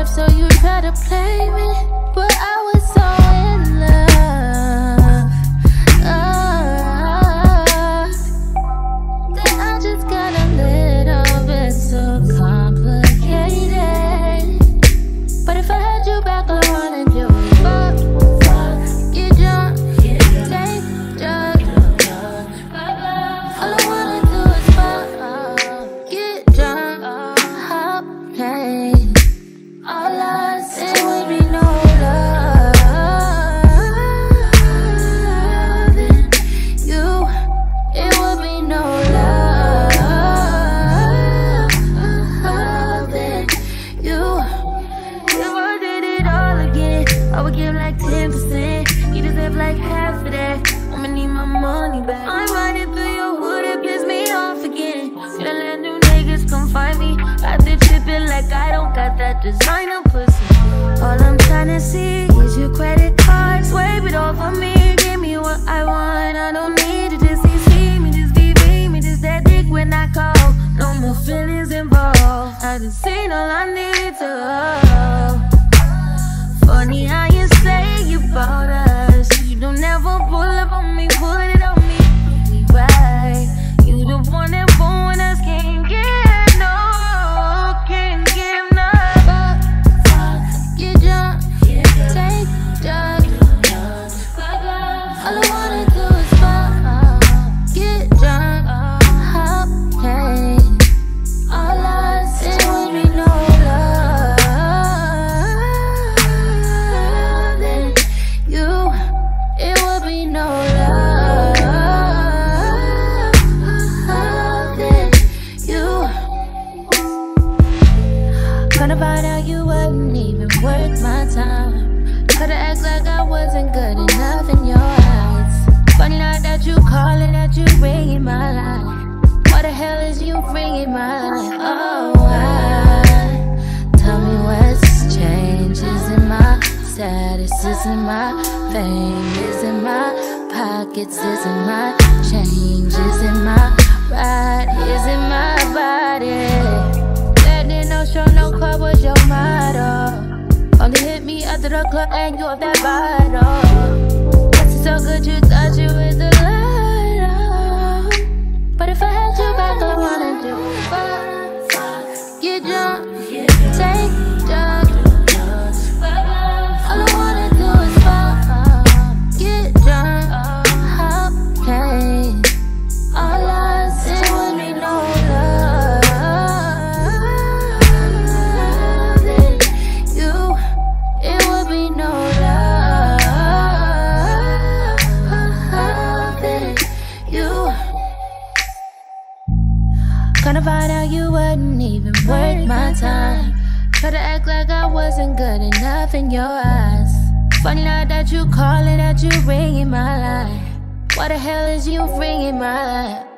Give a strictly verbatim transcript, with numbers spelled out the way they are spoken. love, so you try to play me, but I was so in love, oh, that I just got a little bit too complicated. But if I had you back, I wanted you. Fuck, fuck, get drunk, take drugs. All I wanna do is fuck, get drunk, hop, hey. I would give like ten percent, you deserve like half of that. I'ma need my money back. I'm running through your hood, it piss me off again. Should I let new niggas come find me? I've been tripping like I don't got that designer pussy. All I'm tryna see is your credit card. Swipe it off on me, give me what I want. I don't need it, just see me, just D V me, just that dick when I call. No more feelings involved, I just seen all I need to hold. Funny how you say you bought us. You don't ever pull up on me, pull it on me. We right. You the one that born us, can't get no, can't get enough. Fuck, fuck, get drunk, take drugs. All I wanna do is fuck, get drunk, hop, hey. All I see would be no love. No love, then you. Gonna find out you wasn't even worth my time. Could've act like I wasn't good enough in your eyes. Funny now that you calling, that you ringing my line. What the hell is you ringing my line? Oh, why? Tell me what's changed. Isn't my status, isn't my fame, isn't my pockets, isn't my change, isn't my ride, isn't my body. That didn't no show, no club was your motto. Only hit me after the club and you off that bottle. That's so good you thought you was the light on. But if I had you back, I wanna do fuck, fuck, get drunk, take drugs. Gonna find out you wasn't even worth my time. Try to act like I wasn't good enough in your eyes. Funny now that you calling, that you ringing my line. What the hell is you ringing my line?